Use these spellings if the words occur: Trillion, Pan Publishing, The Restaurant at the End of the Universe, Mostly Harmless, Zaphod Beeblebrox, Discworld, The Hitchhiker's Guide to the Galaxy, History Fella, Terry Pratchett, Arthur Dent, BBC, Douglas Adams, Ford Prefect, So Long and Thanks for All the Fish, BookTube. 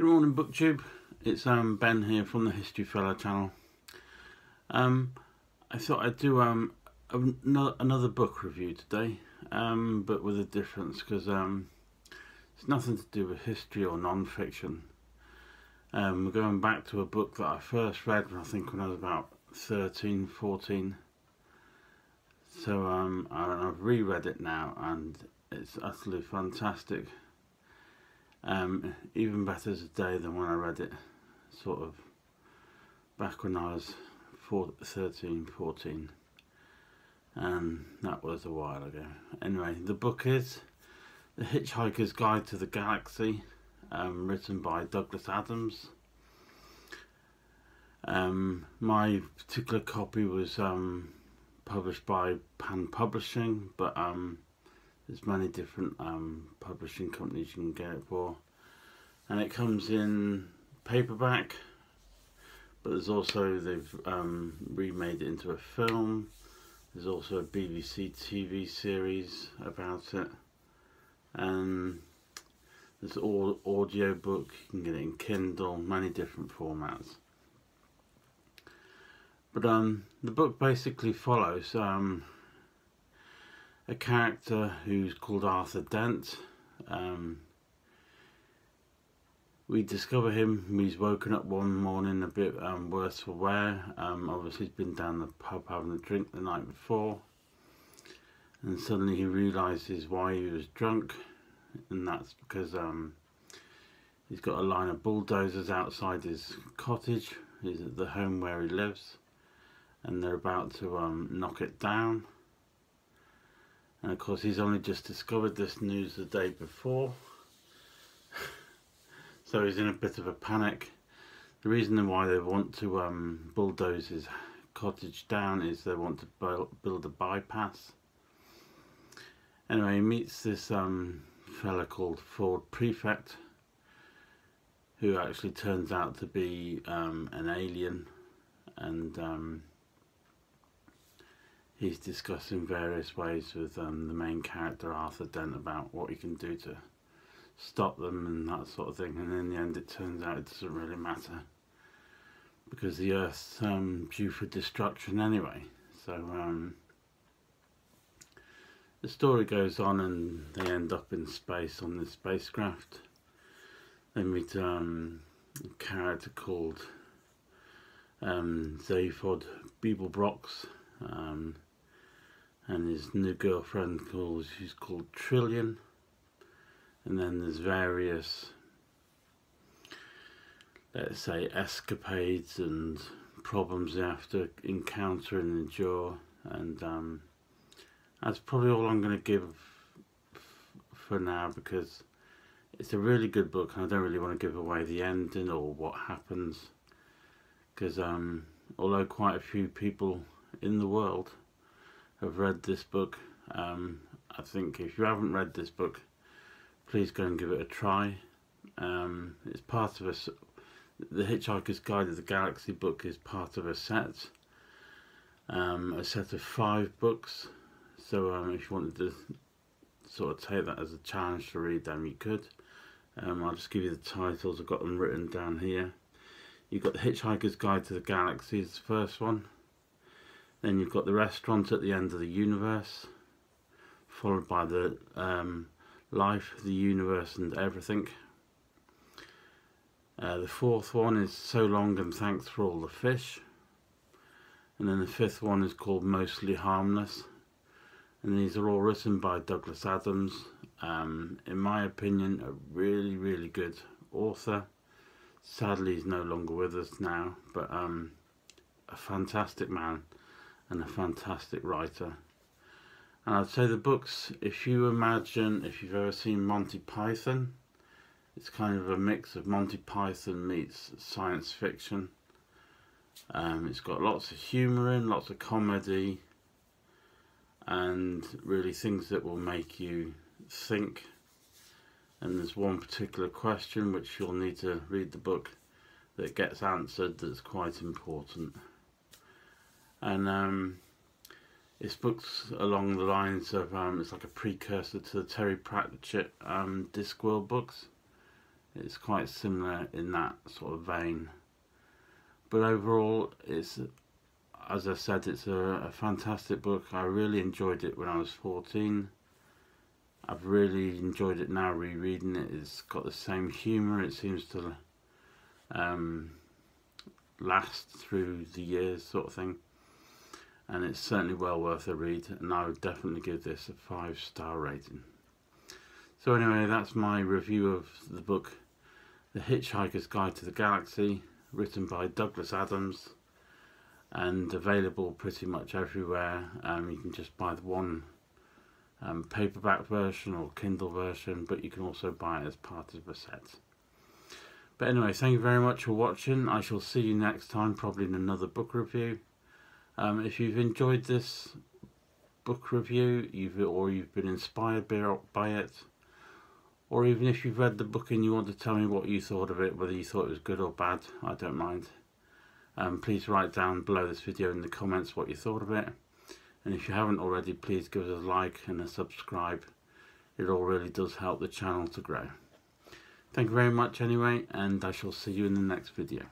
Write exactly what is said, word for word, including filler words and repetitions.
Good morning, BookTube. It's um, Ben here from the History Fella channel. Um, I thought I'd do um, another book review today, um, but with a difference, because um, it's nothing to do with history or non-fiction. Um, we're going back to a book that I first read, I think, when I was about thirteen, fourteen. So um, I've reread it now, and it's utterly fantastic. Um, even better today than when I read it, sort of, back when I was thirteen, fourteen, and that was a while ago. Anyway, the book is The Hitchhiker's Guide to the Galaxy, um, written by Douglas Adams. Um, my particular copy was um, published by Pan Publishing, but um, there's many different um, publishing companies you can get it for, and it comes in paperback, but there's also, they've um, remade it into a film. There's also a B B C T V series about it, and there's all audio book. You can get it in Kindle, many different formats. But um, the book basically follows um, a character who's called Arthur Dent. Um, we discover him, he's woken up one morning a bit um, worse for wear. Um, obviously he's been down the pub having a drink the night before, and suddenly he realises why he was drunk, and that's because um, he's got a line of bulldozers outside his cottage, he's at the home where he lives, and they're about to um, knock it down. And of course he's only just discovered this news the day before, so he's in a bit of a panic. The reason why they want to um, bulldoze his cottage down is they want to build a bypass. Anyway, he meets this um, fella called Ford Prefect, who actually turns out to be um, an alien, and um, he's discussing various ways with um, the main character Arthur Dent about what he can do to stop them and that sort of thing. And in the end it turns out it doesn't really matter, because the Earth's um, due for destruction anyway. So um, the story goes on, and they end up in space on this spacecraft. They meet um, a character called um, Zaphod Beeblebrox, um, and his new girlfriend calls, she's called Trillion, and then there's various, let's say, escapades and problems they have to encounter and endure. And um, that's probably all I'm going to give for now, because it's a really good book and I don't really want to give away the ending or what happens, because um, although quite a few people in the world have read this book, um, I think if you haven't read this book, please go and give it a try. Um, it's part of a, the Hitchhiker's Guide to the Galaxy book is part of a set, um, a set of five books. So um, if you wanted to sort of take that as a challenge to read them, you could. Um, I'll just give you the titles. I've got them written down here. You've got the Hitchhiker's Guide to the Galaxy is the first one. Then you've got The Restaurant at the End of the Universe, followed by the um, Life, the Universe and Everything. Uh, the fourth one is So Long and Thanks for All the Fish. And then the fifth one is called Mostly Harmless. And these are all written by Douglas Adams. Um, in my opinion, a really, really good author. Sadly, he's no longer with us now, but um, a fantastic man and a fantastic writer. And I'd say the books, if you imagine, if you've ever seen Monty Python, it's kind of a mix of Monty Python meets science fiction. Um, it's got lots of humour in, lots of comedy, and really things that will make you think. And there's one particular question which you'll need to read the book that gets answered, that's quite important. And um, it's books along the lines of, um, it's like a precursor to the Terry Pratchett um, Discworld books. It's quite similar in that sort of vein, but overall, it's, as I said, it's a, a fantastic book. I really enjoyed it when I was fourteen. I've really enjoyed it now, rereading it. It's got the same humour. It seems to um, last through the years, sort of thing. And it's certainly well worth a read, and I would definitely give this a five star rating. So anyway, that's my review of the book The Hitchhiker's Guide to the Galaxy, written by Douglas Adams, and available pretty much everywhere. Um, you can just buy the one um, paperback version or Kindle version, but you can also buy it as part of a set. But anyway, thank you very much for watching. I shall see you next time, probably in another book review. Um, if you've enjoyed this book review, you've, or you've been inspired by it, or even if you've read the book and you want to tell me what you thought of it, whether you thought it was good or bad, I don't mind. Um, please write down below this video in the comments what you thought of it. And if you haven't already, please give us a like and a subscribe. It all really does help the channel to grow. Thank you very much anyway, and I shall see you in the next video.